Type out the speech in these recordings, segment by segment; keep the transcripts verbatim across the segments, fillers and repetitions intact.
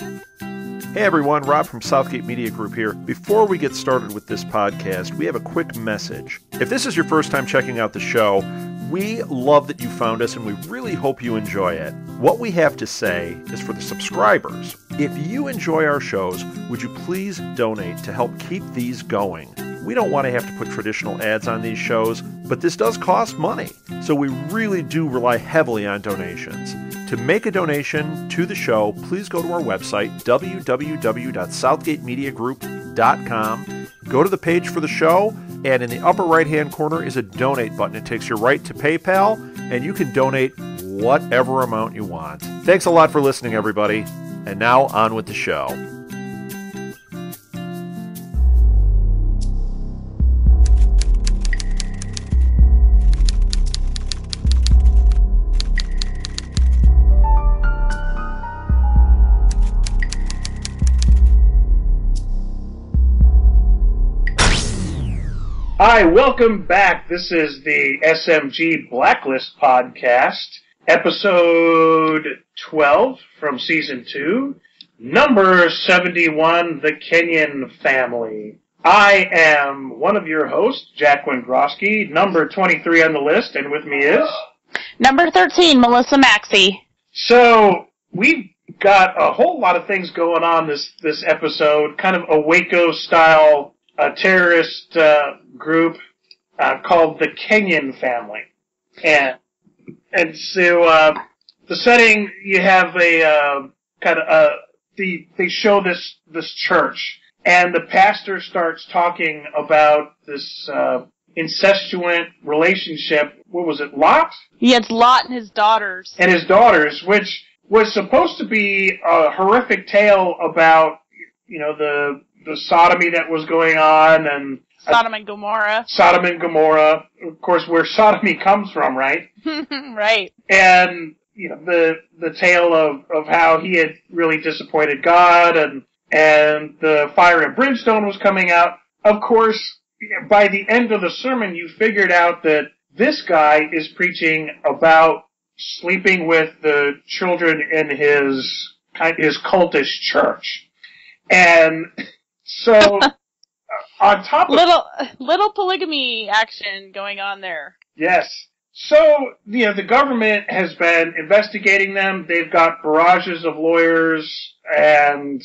Hey everyone, Rob from Southgate Media Group here. Before we get started with this podcast, we have a quick message. If this is your first time checking out the show, we love that you found us and we really hope you enjoy it. What we have to say is for the subscribers. If you enjoy our shows, would you please donate to help keep these going? We don't want to have to put traditional ads on these shows, but this does cost money. So we really do rely heavily on donations. To make a donation to the show, please go to our website, w w w dot southgate media group dot com. Go to the page for the show, and in the upper right-hand corner is a donate button. It takes you right to PayPal, and you can donate whatever amount you want. Thanks a lot for listening, everybody. And now, on with the show. Hi, welcome back. This is the S M G Blacklist Podcast, episode twelve from season two, number seventy-one, The Kenyon Family. I am one of your hosts, Jacqueline Grosky, number twenty-three on the list, and with me is... Number thirteen, Melissa Maxey. So, we've got a whole lot of things going on this, this episode, kind of a Waco-style a terrorist uh, group uh, called the Kenyon family. And and so uh, the setting, you have a uh, kind of uh, the they show this this church, and the pastor starts talking about this uh, incestuous relationship. What was it, Lot? Yeah, it's Lot and his daughters. And his daughters, which was supposed to be a horrific tale about, you know, the the sodomy that was going on, and Sodom and Gomorrah. Sodom and Gomorrah, of course, where sodomy comes from, right? Right. And you know the the tale of, of how he had really disappointed God, and and the fire and brimstone was coming out. Of course, by the end of the sermon, you figured out that this guy is preaching about sleeping with the children in his his cultish church, and so, uh, on top of... Little, little polygamy action going on there. Yes. So, you know, the government has been investigating them. They've got barrages of lawyers. And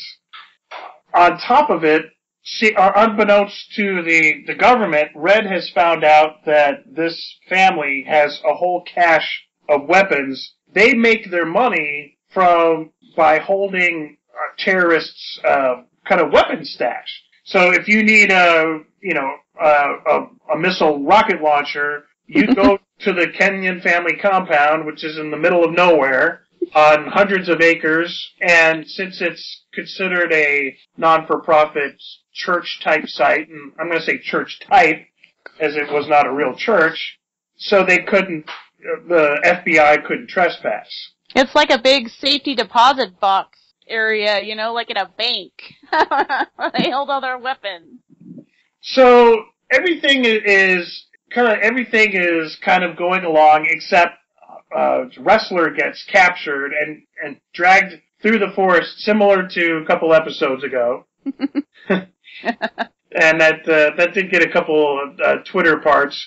on top of it, see, uh, unbeknownst to the, the government, Red has found out that this family has a whole cache of weapons. They make their money from by holding uh, terrorists... Uh, kind of weapon stash. So if you need a, you know, a, a, a missile rocket launcher, you go to the Kenyon family compound, which is in the middle of nowhere, on hundreds of acres, and since it's considered a non-for-profit church-type site, and I'm going to say church-type, as it was not a real church, so they couldn't, the F B I couldn't trespass. It's like a big safety deposit box area, you know, like in a bank where they held all their weapons. So everything is kind of everything is kind of going along, except uh, Ressler gets captured and and dragged through the forest, similar to a couple episodes ago. And that uh, that did get a couple uh, Twitter parts.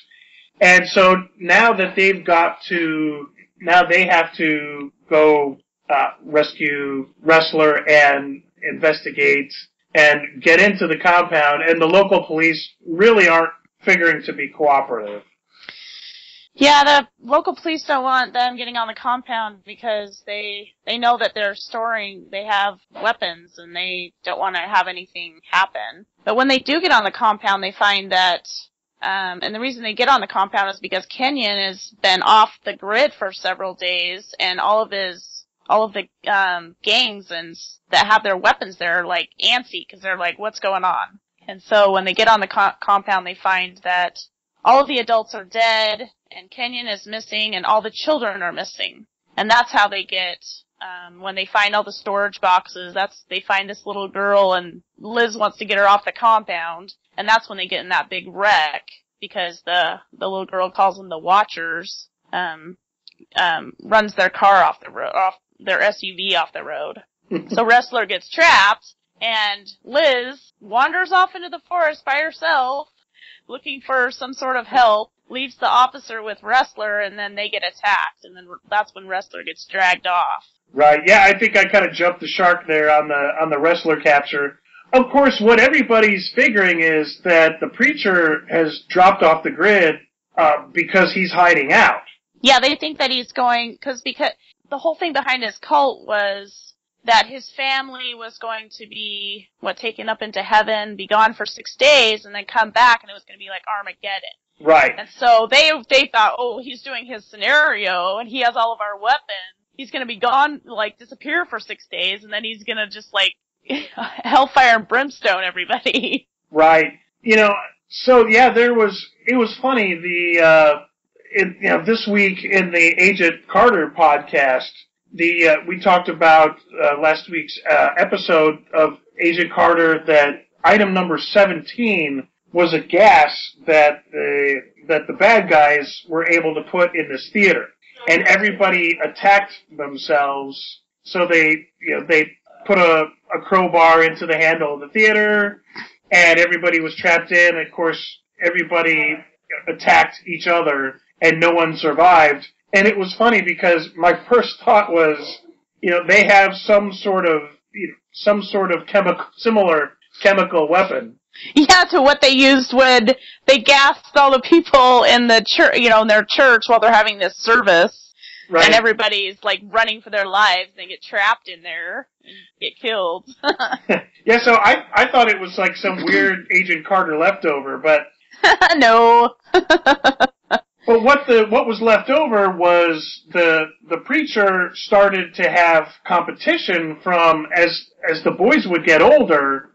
And so now that they've got to, now they have to go. Uh, rescue Ressler and investigate and get into the compound, and the local police really aren't figuring to be cooperative. Yeah, the local police don't want them getting on the compound because they they know that they're storing, they have weapons, and they don't want to have anything happen. But when they do get on the compound, they find that, um, and the reason they get on the compound is because Kenyon has been off the grid for several days, and all of his All of the um, gangs and that have their weapons there are like antsy because they're like, what's going on? And so when they get on the co- compound, they find that all of the adults are dead and Kenyon is missing and all the children are missing. And that's how they get, um, when they find all the storage boxes, that's they find this little girl and Liz wants to get her off the compound. And that's when they get in that big wreck because the, the little girl calls them the Watchers, um, um, runs their car off the road, off their S U V off the road. So Ressler gets trapped, and Liz wanders off into the forest by herself, looking for some sort of help, leaves the officer with Ressler, and then they get attacked, and then that's when Ressler gets dragged off. Right, yeah, I think I kind of jumped the shark there on the on the Ressler capture. Of course, what everybody's figuring is that the preacher has dropped off the grid uh, because he's hiding out. Yeah, they think that he's going, cause because the whole thing behind his cult was that his family was going to be, what, taken up into heaven, be gone for six days, and then come back, and it was going to be like Armageddon. Right. And so they they thought, oh, he's doing his scenario, and he has all of our weapons. He's going to be gone, like, disappear for six days, and then he's going to just, like, hellfire and brimstone everybody. Right. You know, so, yeah, there was, it was funny, the, uh, in, you know, this week in the Agent Carter podcast, the, uh, we talked about, uh, last week's, uh, episode of Agent Carter that item number seventeen was a gas that the, that the bad guys were able to put in this theater. And everybody attacked themselves, so they, you know, they put a, a crowbar into the handle of the theater, and everybody was trapped in. Of course, everybody attacked each other, and no one survived. And it was funny because my first thought was, you know, they have some sort of, you know, some sort of chemical, similar chemical weapon. Yeah, to what they used when they gassed all the people in the church, you know, in their church while they're having this service, right. And everybody's like running for their lives. And they get trapped in there and get killed. Yeah, so I I thought it was like some weird Agent Carter leftover, but no. But what the what was left over was the the preacher started to have competition from as as the boys would get older.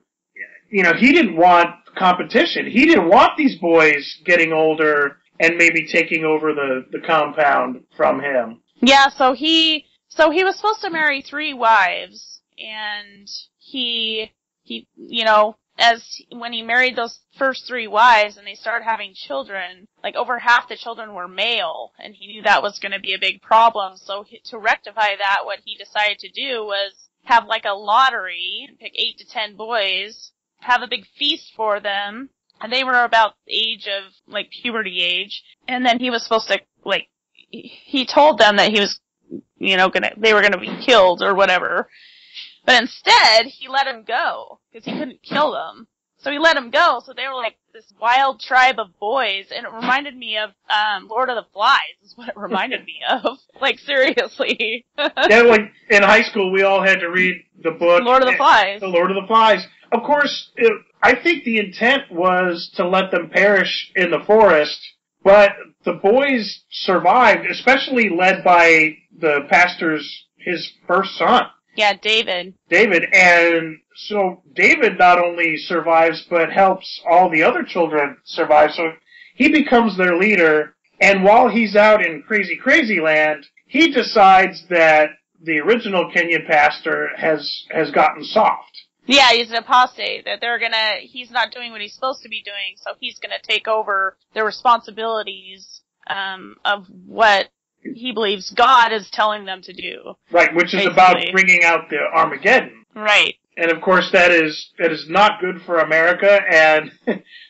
You know, he didn't want competition. He didn't want these boys getting older and maybe taking over the, the compound from him. Yeah, so he so he was supposed to marry three wives, and he he you know, as when he married those first three wives and they started having children, like over half the children were male, and he knew that was going to be a big problem. So he, to rectify that, what he decided to do was have like a lottery, pick eight to ten boys, have a big feast for them, and they were about the age of, like, puberty age, and then he was supposed to, like, he told them that he was, you know, gonna, they were gonna be killed or whatever, but instead, he let them go, because he couldn't kill them, so he let them go, so they were, like, this wild tribe of boys, and it reminded me of, um, Lord of the Flies, is what it reminded me of, like, seriously. Yeah, like, in high school, we all had to read the book. Lord of the Flies. The Lord of the Flies. Of course, it, I think the intent was to let them perish in the forest, but the boys survived, especially led by the pastor's, his first son. Yeah, David. David, and so David not only survives, but helps all the other children survive, so he becomes their leader, and while he's out in crazy, crazy land, he decides that the original Kenyon pastor has, has gotten soft. Yeah, he's an apostate, that they're gonna, he's not doing what he's supposed to be doing, so he's gonna take over the responsibilities, um, of what he believes God is telling them to do. Right, which basically is about bringing out the Armageddon. Right. And of course that is, that is not good for America, and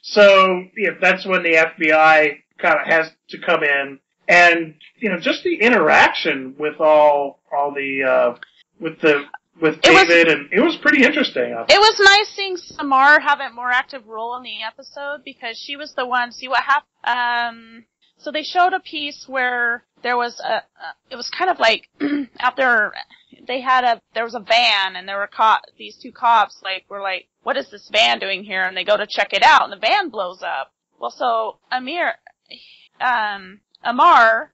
so, yeah, that's when the F B I kinda has to come in, and, you know, just the interaction with all, all the, uh, with the, With David, it was, and it was pretty interesting. I it was nice seeing Samar have a more active role in the episode, because she was the one, see what happened, um, so they showed a piece where there was a, uh, it was kind of like, out there, they had a, there was a van, and there were cop, these two cops, like, were like, what is this van doing here, and they go to check it out, and the van blows up. Well, so, Amir, um, Amar,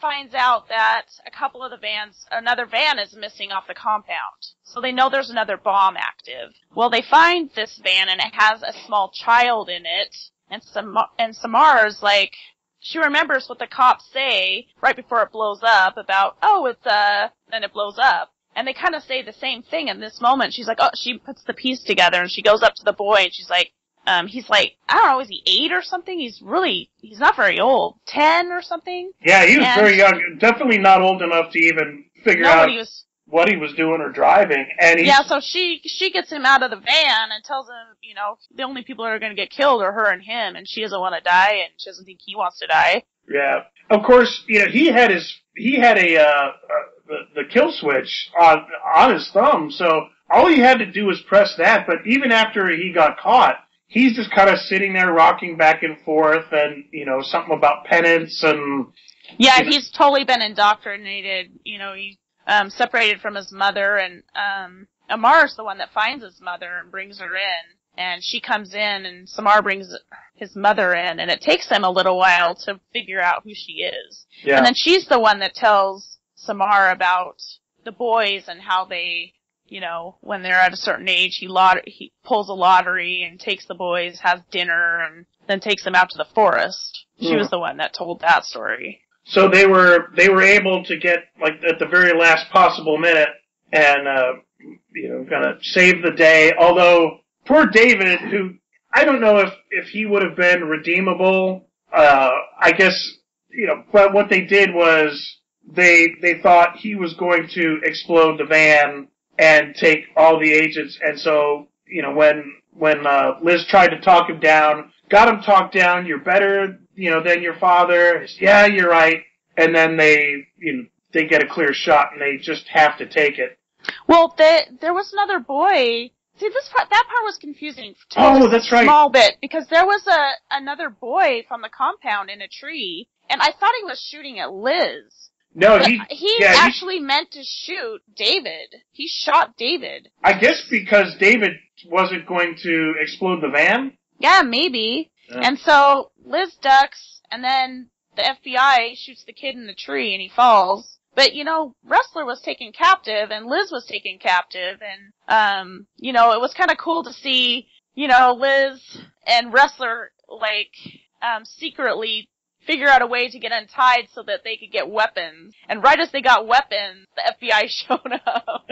finds out that a couple of the vans, another van is missing off the compound. So they know there's another bomb active. Well, they find this van and it has a small child in it. And Sam- and Samar's like, she remembers what the cops say right before it blows up about, oh, it's, uh, and it blows up. And they kind of say the same thing in this moment. She's like, oh, she puts the piece together and she goes up to the boy and she's like, Um, he's like, I don't know, is he eight or something? He's really, he's not very old. Ten or something? Yeah, he was and very young. Definitely not old enough to even figure out what he was, what he was doing or driving. And he, yeah, so she she gets him out of the van and tells him, you know, the only people that are going to get killed are her and him, and she doesn't want to die, and she doesn't think he wants to die. Yeah, of course, you know, he had his he had a uh, uh, the, the kill switch on on his thumb, so all he had to do was press that. But even after he got caught, he's just kind of sitting there rocking back and forth, and you know, something about penance and yeah, you know. He's totally been indoctrinated. You know, he. Um, separated from his mother, and um, Amar's the one that finds his mother and brings her in, and she comes in, and Samar brings his mother in, and it takes him a little while to figure out who she is. Yeah. And then she's the one that tells Samar about the boys and how they, you know, when they're at a certain age, he lot- he pulls a lottery and takes the boys, has dinner, and then takes them out to the forest. She mm. was the one that told that story. So they were they were able to get, like, at the very last possible minute and, uh, you know, kind of save the day. Although, poor David, who, I don't know if, if he would have been redeemable. Uh, I guess, you know, but what they did was they they thought he was going to explode the van and take all the agents. And so, you know, when, when uh, Liz tried to talk him down, got him talked down, you're better, you know, than your father. Yeah, you're right. And then they, you know, they get a clear shot and they just have to take it. Well, they, there was another boy. See, this part, that part was confusing. Too, oh, that's right. A small bit, because there was a another boy from the compound in a tree, and I thought he was shooting at Liz. No, he he yeah, actually he, meant to shoot David. He shot David. I guess because David wasn't going to explode the van? Yeah, maybe. Yeah. And so Liz ducks, and then the F B I shoots the kid in the tree, and he falls. But, you know, Ressler was taken captive, and Liz was taken captive, and, um, you know, it was kind of cool to see, you know, Liz and Ressler, like, um, secretly figure out a way to get untied so that they could get weapons. And right as they got weapons, the F B I showed up.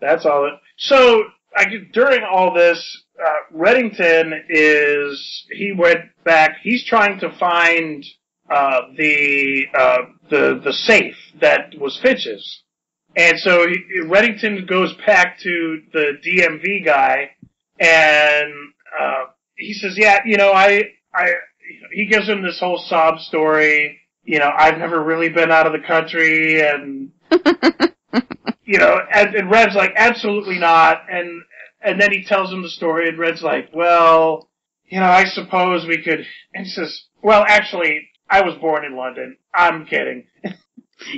That's all it. So, I, during all this, uh, Reddington is, he went back, he's trying to find, uh, the, uh, the, the safe that was Fitch's. And so he, Reddington goes back to the D M V guy, and, uh, he says, yeah, you know, I, I, he gives him this whole sob story, you know, I've never really been out of the country, and, you know, and, and Red's like, absolutely not, and, and then he tells him the story, and Red's like, well, you know, I suppose we could, and he says, well, actually, I was born in London. I'm kidding.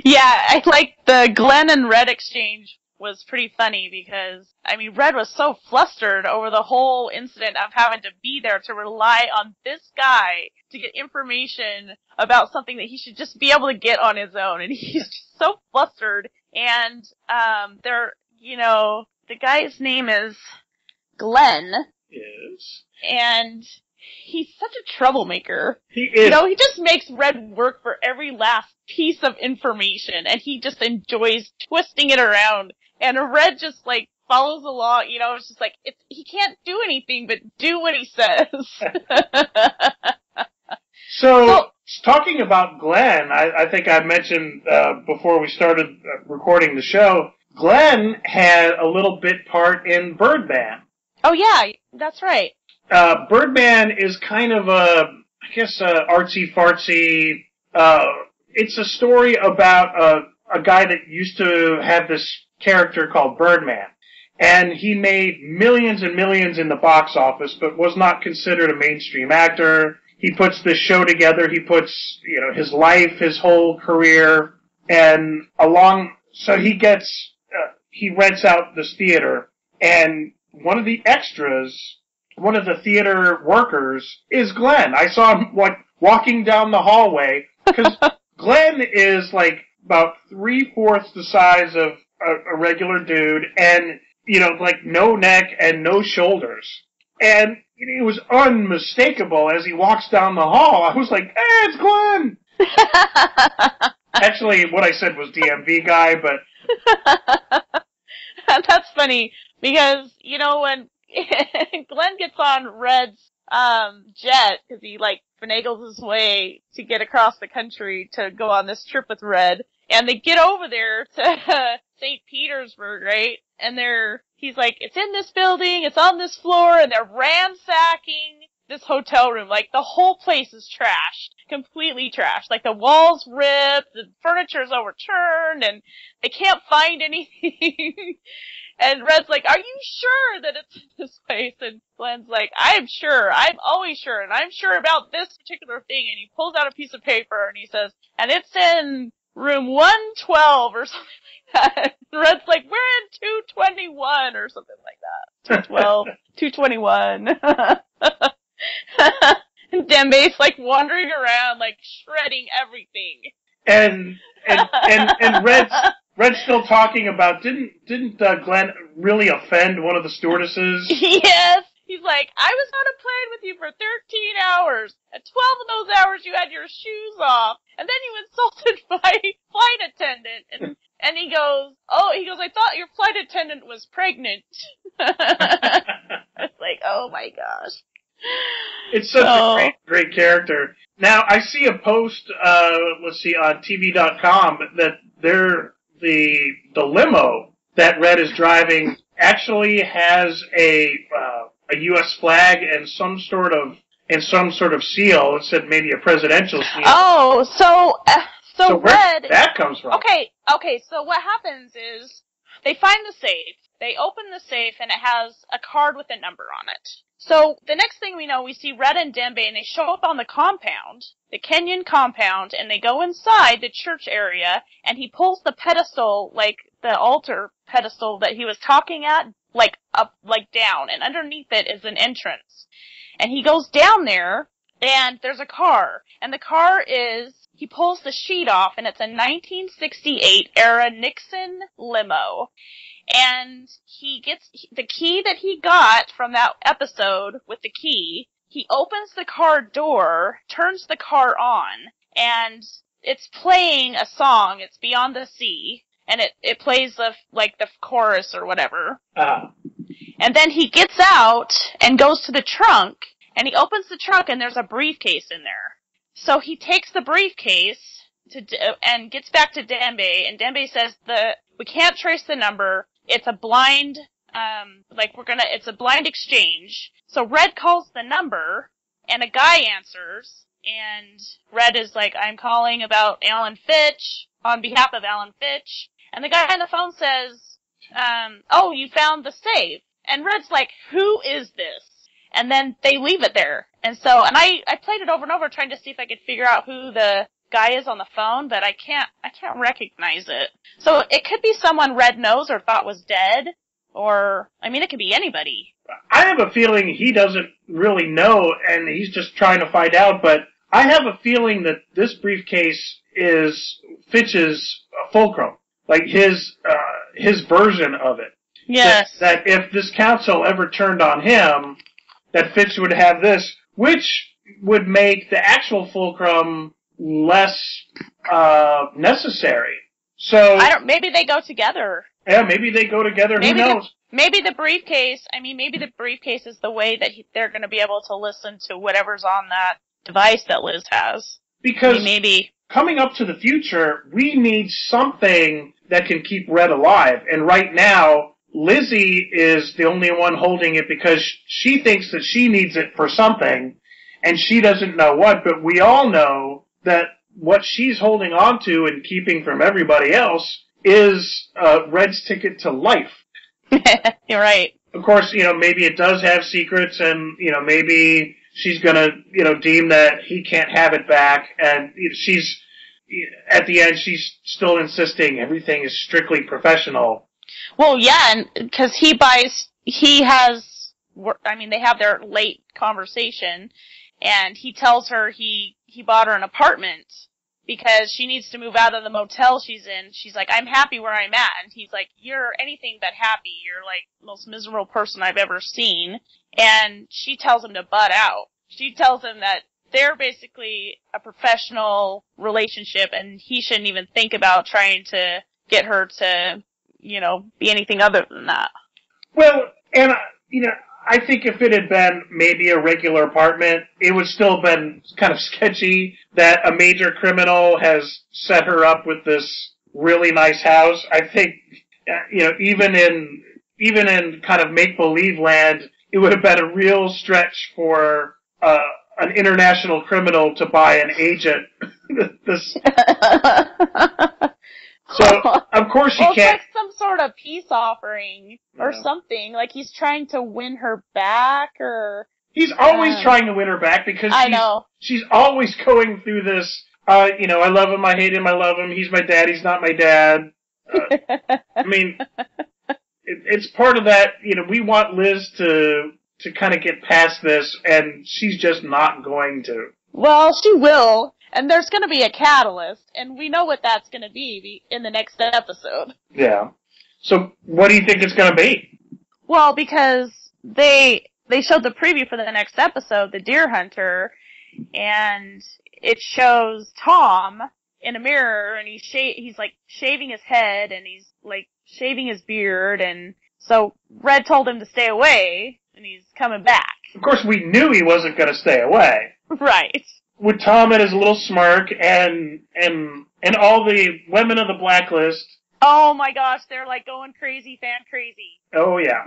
Yeah, I like the Glenn and Red exchange was pretty funny because, I mean, Red was so flustered over the whole incident of having to be there to rely on this guy to get information about something that he should just be able to get on his own, and he's just so flustered, and, um, they're, you know, the guy's name is Glenn. Yes. And he's such a troublemaker. He is. You know, he just makes Red work for every last piece of information, and he just enjoys twisting it around. And Red just, like, follows along, you know, it's just like, it's, he can't do anything but do what he says. so, so, talking about Glenn, I, I think I mentioned uh, before we started recording the show, Glenn had a little bit part in Birdman. Oh, yeah, that's right. Uh, Birdman is kind of a, I guess, a artsy-fartsy, uh, it's a story about a, a guy that used to have this character called Birdman. And he made millions and millions in the box office, but was not considered a mainstream actor. He puts this show together, he puts, you know, his life, his whole career, and along, so he gets... he rents out this theater, and one of the extras, one of the theater workers, is Glenn. I saw him, like, walking down the hallway, because Glenn is, like, about three-fourths the size of a, a regular dude, and, you know, like, no neck and no shoulders. And it was unmistakable as he walks down the hall. I was like, hey, it's Glenn! Actually, what I said was D M V guy, but... That's funny, because, you know, when Glenn gets on Red's um, jet, because he, like, finagles his way to get across the country to go on this trip with Red, And they get over there to Saint Petersburg, right? And they're, he's like, it's in this building, it's on this floor, and they're ransacking this hotel room. Like, the whole place is trashed. Completely trashed. Like, the walls ripped, the furniture's overturned, and they can't find anything. And Red's like, are you sure that it's in this place? And Glenn's like, I'm sure. I'm always sure. And I'm sure about this particular thing. And he pulls out a piece of paper and he says, and it's in room one twelve or something like that. And Red's like, we're in two twenty-one or something like that. two twelve, two twenty-one. And Dembe's like wandering around, like shredding everything. And and and, and Red's Red's still talking about didn't didn't uh, Glenn really offend one of the stewardesses? Yes. He's like, I was on a plane with you for thirteen hours. At twelve of those hours, you had your shoes off, and then you insulted my flight attendant. And and he goes, oh, he goes, I thought your flight attendant was pregnant. It's like, oh my gosh. It's such oh. a great, great character. Now, I see a post, uh, let's see, on T V dot com that they're, the, the limo that Red is driving actually has a, uh, a U S flag and some sort of, and some sort of seal. It said maybe a presidential seal. Oh, so, uh, so, so where Red. That comes from. Okay, okay, so what happens is they find the safe, they open the safe, and it has a card with a number on it. So, the next thing we know, we see Red and Dembe, and they show up on the compound, the Kenyon compound, and they go inside the church area, and he pulls the pedestal, like, the altar pedestal that he was talking at, like, up, like, down, and underneath it is an entrance. And he goes down there, and there's a car, and the car is, he pulls the sheet off, and it's a nineteen sixty-eight era Nixon limo. And he gets the key that he got from that episode with the key. He opens the car door, turns the car on, and it's playing a song. It's Beyond the Sea, and it, it plays the, like the chorus or whatever. Uh-huh. And then he gets out and goes to the trunk, and he opens the trunk, and there's a briefcase in there. So he takes the briefcase to and gets back to Dembe, and Dembe says, the we can't trace the number. It's a blind, um, like we're gonna, it's a blind exchange. So Red calls the number, and a guy answers, and Red is like, I'm calling about Alan Fitch, on behalf of Alan Fitch. And the guy on the phone says, um, oh, you found the safe. And Red's like, who is this? And then they leave it there. And so, and I, I played it over and over trying to see if I could figure out who the guy is on the phone, but I can't, I can't recognize it. So it could be someone Red knows or thought was dead, or, I mean, it could be anybody. I have a feeling he doesn't really know, and he's just trying to find out, but I have a feeling that this briefcase is Fitch's fulcrum, like his, uh, his version of it. Yes. That, that if this council ever turned on him, that Fitch would have this, which would make the actual fulcrum less uh necessary. So I don't. Maybe they go together. Yeah, maybe they go together. Maybe who knows? The, maybe the briefcase. I mean, maybe the briefcase is the way that he, they're going to be able to listen to whatever's on that device that Liz has. Because I mean, maybe coming up to the future, we need something that can keep Red alive. And right now, Lizzie is the only one holding it because she thinks that she needs it for something, and she doesn't know what, but we all know that what she's holding on to and keeping from everybody else is uh, Red's ticket to life. You're right. Of course, you know, maybe it does have secrets, and, you know, maybe she's going to, you know, deem that he can't have it back, and she's, at the end, she's still insisting everything is strictly professional. Well, yeah, and because he buys, he has, I mean, they have their late conversation, and he tells her he, he bought her an apartment because she needs to move out of the motel she's in. She's like, I'm happy where I'm at. And he's like, you're anything but happy. You're like the most miserable person I've ever seen. And she tells him to butt out. She tells him that they're basically a professional relationship, and he shouldn't even think about trying to get her to, you know, be anything other than that. Well, and, uh, you know, I think if it had been maybe a regular apartment, it would still have been kind of sketchy that a major criminal has set her up with this really nice house. I think, you know, even in even in kind of make-believe land, it would have been a real stretch for uh, an international criminal to buy an agent. this... So, of course he well, can't. It's like some sort of peace offering or yeah. something. Like he's trying to win her back or... He's always uh, trying to win her back because I she's, know. she's always going through this, uh, you know, I love him, I hate him, I love him, he's my dad, he's not my dad. Uh, I mean, it, it's part of that, you know, we want Liz to to kind of get past this, and she's just not going to. Well, she will. And there's going to be a catalyst, and we know what that's going to be in the next episode. Yeah. So what do you think it's going to be? Well, because they they showed the preview for the next episode, The Deer Hunter, and it shows Tom in a mirror, and he's sh- he's like shaving his head, and he's like shaving his beard, and so Red told him to stay away, and he's coming back. Of course, we knew he wasn't going to stay away. Right. With Tom and his little smirk and and and all the women of the Blacklist. Oh my gosh, they're like going crazy, fan crazy. Oh yeah.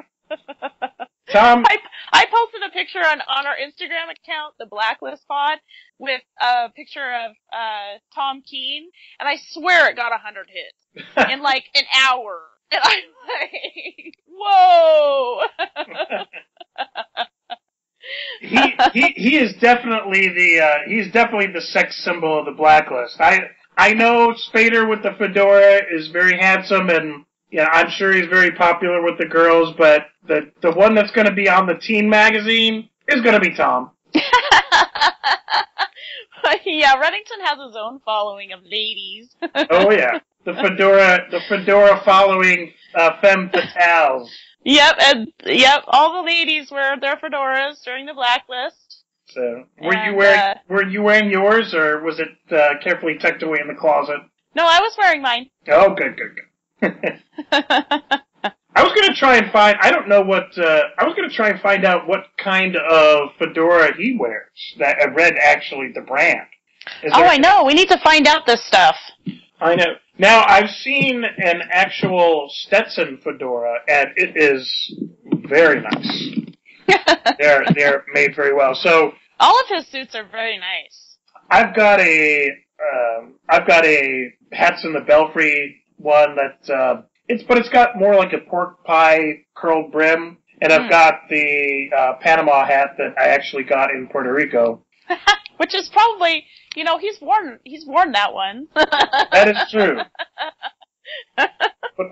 Tom, I, I posted a picture on, on our Instagram account, the Blacklist Pod, with a picture of uh, Tom Keene, and I swear it got a hundred hits in like an hour. And I'm like, whoa. he, he he is definitely the uh, he's definitely the sex symbol of the Blacklist. I I know Spader with the fedora is very handsome, and yeah, I'm sure he's very popular with the girls. But the the one that's going to be on the teen magazine is going to be Tom. Yeah, Reddington has his own following of ladies. Oh yeah, the fedora the fedora following uh, femme fatales. Yep, and yep, all the ladies wear their fedoras during the Blacklist. So, were and, you wearing uh, were you wearing yours, or was it uh, carefully tucked away in the closet? No, I was wearing mine. Oh, good, good, good. I was gonna try and find. I don't know what. Uh, I was gonna try and find out what kind of fedora he wears. That I read actually the brand. Is oh, there, I know. We need to find out this stuff. I know. Now, I've seen an actual Stetson fedora, and it is very nice. they're they're made very well. So all of his suits are very nice. I've got a um, I've got a Hats in the Belfry one that uh, it's but it's got more like a pork pie curled brim, and I've mm. got the uh, Panama hat that I actually got in Puerto Rico, which is probably. You know, he's worn he's worn that one. That is true. But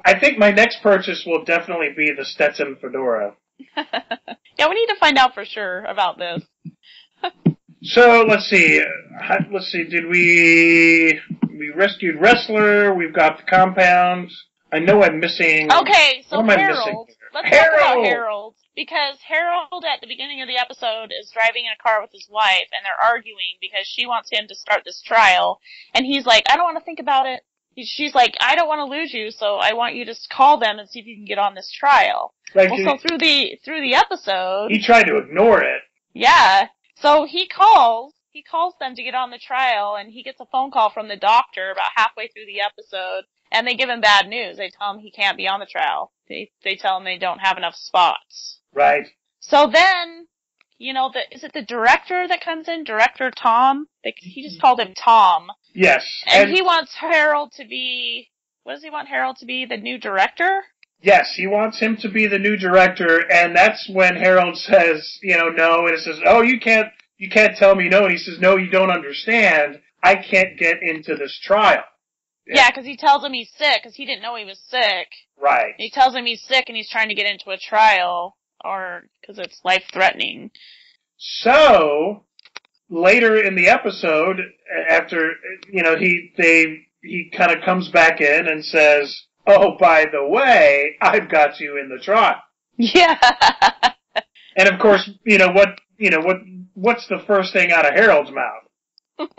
I think my next purchase will definitely be the Stetson fedora. Yeah, we need to find out for sure about this. So let's see, let's see. Did we we rescued Ressler? We've got the compound. I know I'm missing. Okay, so what Harold. Am I missing? Let's Harold. talk about Harold. Because Harold, at the beginning of the episode, is driving in a car with his wife, and they're arguing because she wants him to start this trial. And he's like, I don't want to think about it. She's like, I don't want to lose you, so I want you to call them and see if you can get on this trial. Like, well, so he, through the through the episode... He tried to ignore it. Yeah. So he calls. He calls them to get on the trial, and he gets a phone call from the doctor about halfway through the episode, and they give him bad news. They tell him he can't be on the trial. They they tell him they don't have enough spots. Right. So then, you know, the, is it the director that comes in? Director Tom? Like, he just called him Tom. Yes. And, and he wants Harold to be, what does he want Harold to be? The new director? Yes, he wants him to be the new director, and that's when Harold says, you know, no, and it says, oh, you can't, you can't tell me no. And he says, no, you don't understand. I can't get into this trial. Yeah, because yeah, he tells him he's sick, because he didn't know he was sick. Right. And he tells him he's sick, and he's trying to get into a trial. Or because it's life-threatening. So later in the episode, after you know he they he kind of comes back in and says, "Oh, by the way, I've got you in the trial." Yeah. And of course, you know what? You know what? What's the first thing out of Harold's mouth?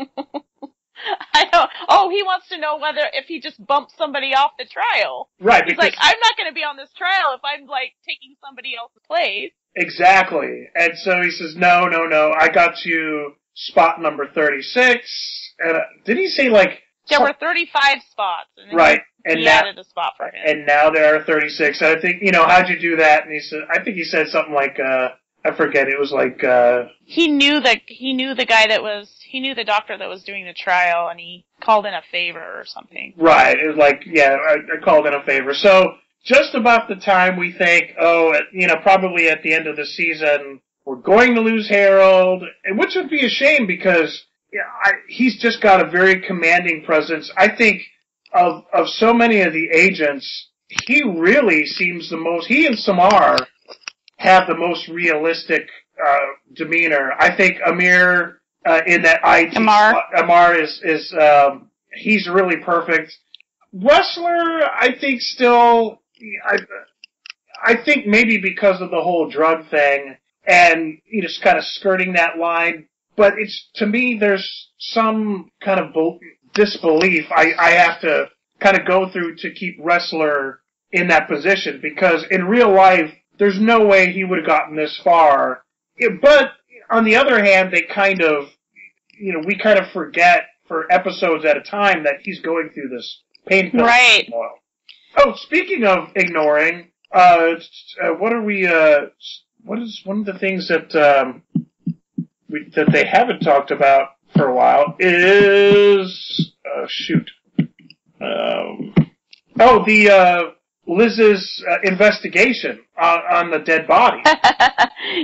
I know. Oh, he wants to know whether if he just bumps somebody off the trial. Right. He's like, I'm not going to be on this trial if I'm like taking somebody else's place. Exactly. And so he says, no, no, no. I got you spot number thirty-six. And uh, did he say like There were thirty-five spots, and then right. and he now, added a spot for him. And now there are thirty-six. I think, you know, how'd you do that? And he said, I think he said something like, uh, I forget, it was like, uh... He knew the, he knew the guy that was, he knew the doctor that was doing the trial, and he called in a favor or something. Right, it was like, yeah, I, I called in a favor. So, just about the time we think, oh, you know, probably at the end of the season, we're going to lose Harold, which would be a shame because... Yeah, I, he's just got a very commanding presence. I think of of so many of the agents, he really seems the most. He and Samar have the most realistic uh, demeanor. I think Amir uh, in that I T Amar Amar is is um, he's really perfect. Ressler, I think still, I I think maybe because of the whole drug thing and you know, just kind of skirting that line. But it's, to me, there's some kind of bo- disbelief I, I have to kind of go through to keep Ressler in that position, because in real life, there's no way he would have gotten this far. It, but on the other hand, they kind of, you know, we kind of forget for episodes at a time that he's going through this painful. Right. Tomorrow. Oh, speaking of ignoring, uh, uh, what are we, uh, what is one of the things that, um, We, that they haven't talked about for a while is uh, shoot. Um, oh, the uh, Liz's uh, investigation on, on the dead body.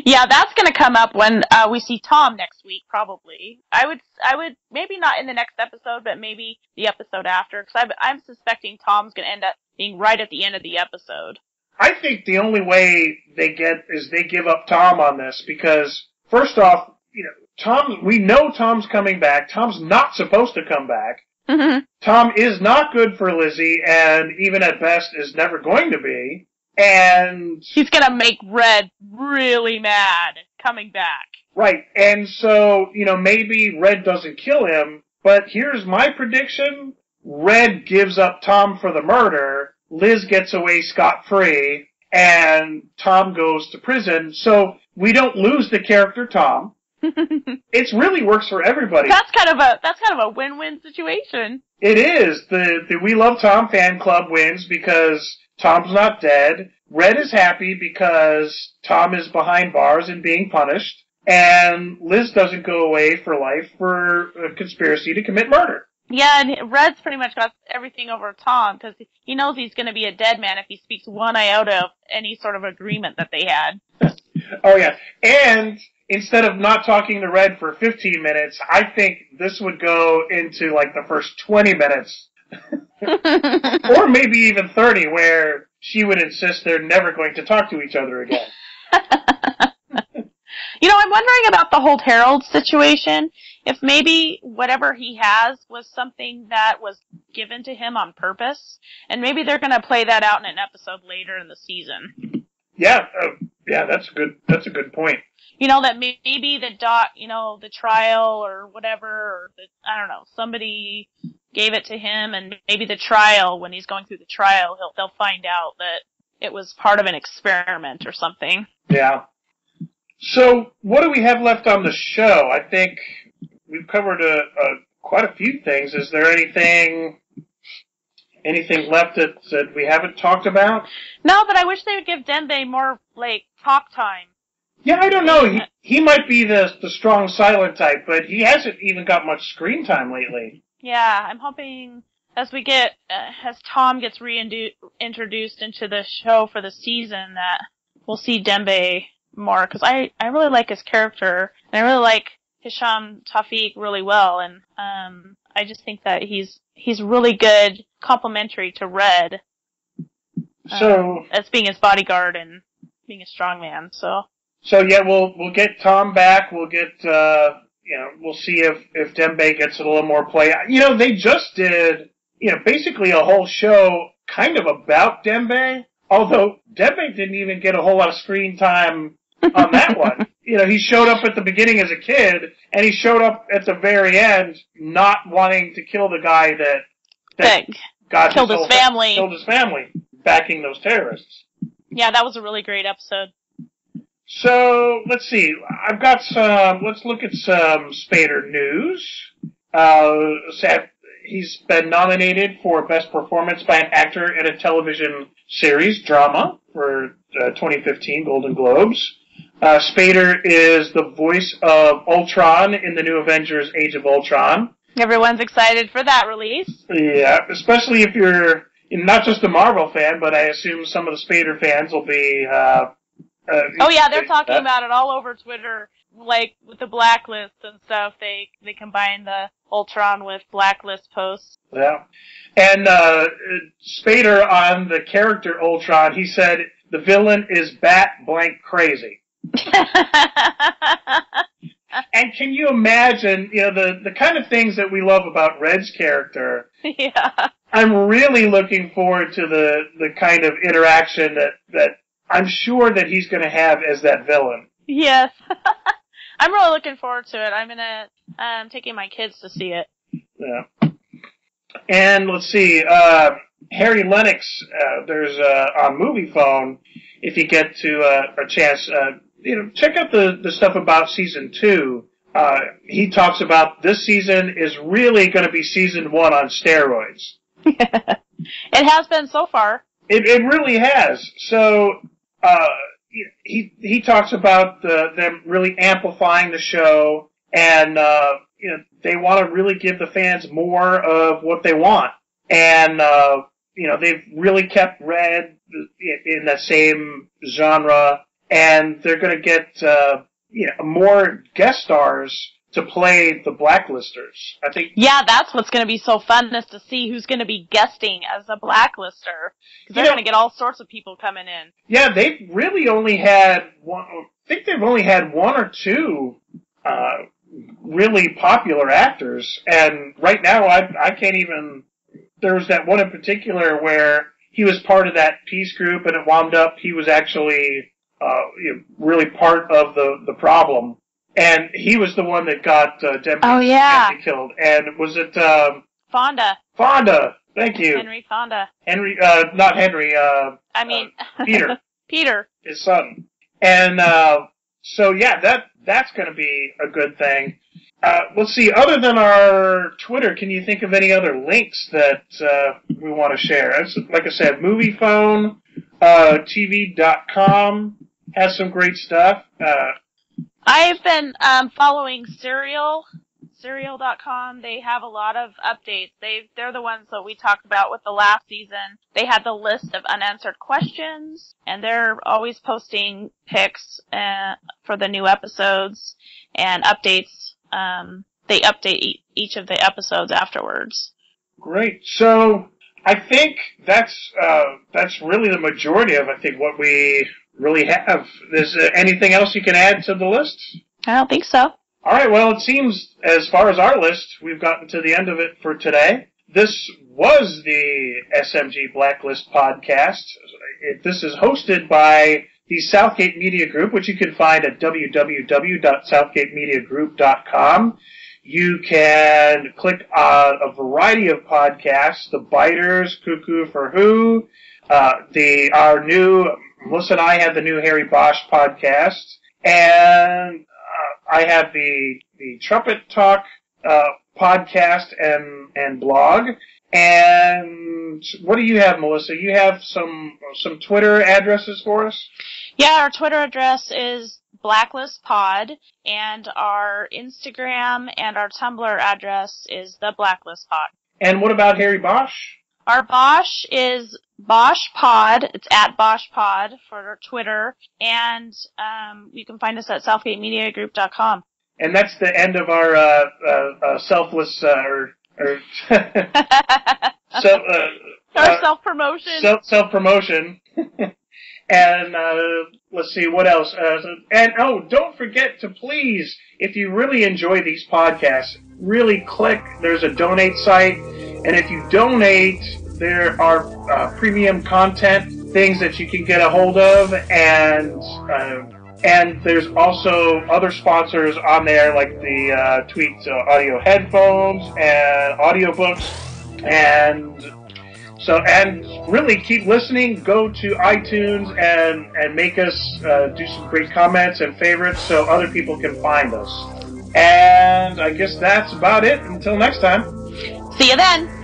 Yeah, that's going to come up when uh, we see Tom next week, probably. I would, I would maybe not in the next episode, but maybe the episode after, because I'm, I'm suspecting Tom's going to end up being right at the end of the episode. I think the only way they get is they give up Tom on this because first off. You know, Tom, we know Tom's coming back. Tom's not supposed to come back. Mm-hmm. Tom is not good for Lizzie, and even at best is never going to be. And he's going to make Red really mad coming back. Right. And so, you know, maybe Red doesn't kill him, but here's my prediction. Red gives up Tom for the murder. Liz gets away scot-free, and Tom goes to prison. So we don't lose the character Tom. It really works for everybody. That's kind of a that's kind of a win-win situation. It is. The the We Love Tom fan club wins because Tom's not dead. Red is happy because Tom is behind bars and being punished, and Liz doesn't go away for life for a conspiracy to commit murder. Yeah, and Red's pretty much got everything over Tom because he knows he's going to be a dead man if he speaks one iota of any sort of agreement that they had. Oh yeah, and instead of not talking to Red for fifteen minutes, I think this would go into, like, the first twenty minutes. Or maybe even thirty, where she would insist they're never going to talk to each other again. You know, I'm wondering about the whole Harold situation. If maybe whatever he has was something that was given to him on purpose. And maybe they're going to play that out in an episode later in the season. Yeah, uh, yeah, that's good. That's a good point. You know, that maybe the doc, you know, the trial or whatever, or the, I don't know, somebody gave it to him, and maybe the trial, when he's going through the trial, he'll, they'll find out that it was part of an experiment or something. Yeah. So, what do we have left on the show? I think we've covered a, a, quite a few things. Is there anything... Anything left that, that we haven't talked about? No, but I wish they would give Dembe more, like, talk time. Yeah, I don't know. He, he might be the the strong silent type, but he hasn't even got much screen time lately. Yeah, I'm hoping as we get, uh, as Tom gets reintroduced into the show for the season, that we'll see Dembe more, because I, I really like his character, and I really like Hisham Tafiq really well, and um, I just think that he's he's really good, complimentary to Red, uh, so as being his bodyguard and being a strong man, so... So yeah, we'll we'll get Tom back. We'll get uh, you know we'll see if if Dembe gets a little more play. You know, they just did you know basically a whole show kind of about Dembe, although Dembe didn't even get a whole lot of screen time on that one. You know, he showed up at the beginning as a kid, and he showed up at the very end not wanting to kill the guy that that got killed his family, killed his family, backing those terrorists. Yeah, that was a really great episode. So, let's see, I've got some, let's look at some Spader news. Uh, He's been nominated for Best Performance by an Actor in a Television Series Drama for uh, twenty fifteen Golden Globes. Uh, Spader is the voice of Ultron in the new Avengers Age of Ultron. Everyone's excited for that release. Yeah, especially if you're not just a Marvel fan, but I assume some of the Spader fans will be... Uh, uh, oh yeah, they're talking that. about it all over Twitter, like with the Blacklist and stuff. They they combine the Ultron with Blacklist posts. Yeah. And uh, Spader on the character Ultron, he said, the villain is bat blank crazy. And can you imagine, you know, the, the kind of things that we love about Red's character? Yeah. I'm really looking forward to the, the kind of interaction that, that I'm sure that he's going to have as that villain. Yes. I'm really looking forward to it. I'm going to, I'm taking my kids to see it. Yeah. And let's see, uh, Harry Lennox, uh, there's, uh, on Movie Phone, if you get to, uh, a chance, uh, you know, check out the, the stuff about season two. Uh, he talks about this season is really going to be season one on steroids. It has been so far. It, it really has. So, uh, he, he talks about the, them really amplifying the show and, uh, you know, they want to really give the fans more of what they want. And, uh, you know, they've really kept Red in that same genre. And they're going to get, uh, you know, more guest stars to play the Blacklisters, I think. Yeah, that's what's going to be so fun, is to see who's going to be guesting as a Blacklister. Because they're going to get all sorts of people coming in. Yeah, they've really only had one, I think they've only had one or two, uh, really popular actors, and right now I I can't even. There was that one in particular where he was part of that peace group, and it wound up he was actually uh you know, really part of the the problem, and he was the one that got uh, Dembe, oh yeah Dembe killed, and was it um, Fonda? Fonda, thank you, Henry Fonda. Henry, uh, not Henry. Uh, I mean uh, Peter. Peter, his son, and uh, so yeah, that. That's going to be a good thing. Uh, let's see, other than our Twitter, can you think of any other links that uh, we want to share? Like I said, MoviePhone, uh, T V dot com has some great stuff. Uh, I've been um, following Serial, Serial dot com. They have a lot of updates. They've, they're the ones that we talked about with the last season. They had the list of unanswered questions, and they're always posting pics uh, for the new episodes and updates. Um, they update e- each of the episodes afterwards. Great. So I think that's uh, that's really the majority of, I think, what we really have. Is there anything else you can add to the list? I don't think so. All right, well, it seems, as far as our list, we've gotten to the end of it for today. This was the S M G Blacklist Podcast. This is hosted by the Southgate Media Group, which you can find at w w w dot southgate media group dot com. You can click on a variety of podcasts, The Biters, Cuckoo for Who, uh, the our new, Melissa and I have the new Harry Bosch podcast, and... I have the the Trumpet Talk uh, podcast and and blog. And what do you have, Melissa? You have some some Twitter addresses for us? Yeah, our Twitter address is Blacklist Pod, and our Instagram and our Tumblr address is the Blacklist Pod. And what about Harry Bosch? Our Bosch is Bosch Pod. It's at Bosch Pod for Twitter. And um, you can find us at southgate media group dot com. And that's the end of our uh, uh, uh, selfless, uh, or, or so, uh, our uh, self-promotion. Self, self-promotion. And uh, let's see, what else? Uh, and, oh, don't forget to please, if you really enjoy these podcasts, really click. There's a donate site. And if you donate, there are uh, premium content, things that you can get a hold of, and uh, and there's also other sponsors on there, like the uh, Tweet uh, audio headphones and audiobooks, and so and really keep listening. Go to iTunes and and make us uh, do some great comments and favorites so other people can find us. And I guess that's about it. Until next time. See you then.